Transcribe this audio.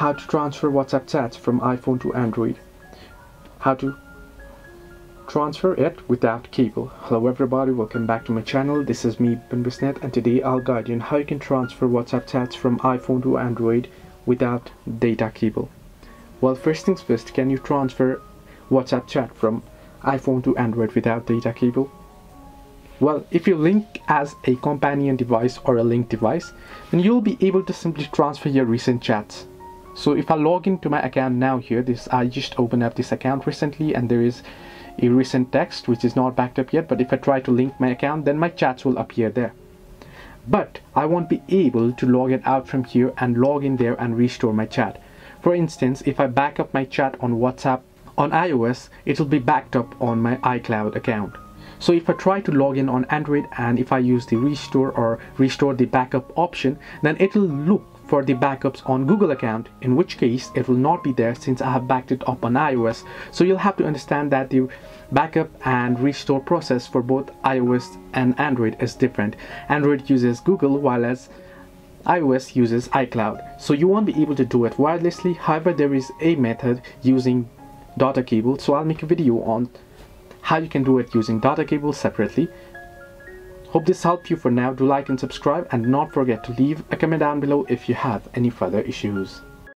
How to transfer WhatsApp chats from iPhone to Android. How to transfer it without cable. Hello everybody, welcome back to my channel. This is me, Ben Bisnet, and today I'll guide you on how you can transfer WhatsApp chats from iPhone to Android without data cable. Well, first things first, can you transfer WhatsApp chat from iPhone to Android without data cable? Well, if you link as a companion device or a linked device, then you'll be able to simply transfer your recent chats. So if I log into my account now here, I just opened up this account recently and there is a recent text which is not backed up yet, but if I try to link my account, then my chats will appear there. But I won't be able to log it out from here and log in there and restore my chat. For instance, if I back up my chat on WhatsApp on iOS, it will be backed up on my iCloud account. So if I try to log in on Android and if I use the restore the backup option, then it will look for the backups on Google account, in which case it will not be there since I have backed it up on iOS. So you'll have to understand that the backup and restore process for both iOS and Android is different. Android uses Google while as iOS uses iCloud. So you won't be able to do it wirelessly. However, there is a method using data cable. So I'll make a video on how you can do it using data cable separately. Hope this helped you. For now, do like and subscribe and not forget to leave a comment down below if you have any further issues.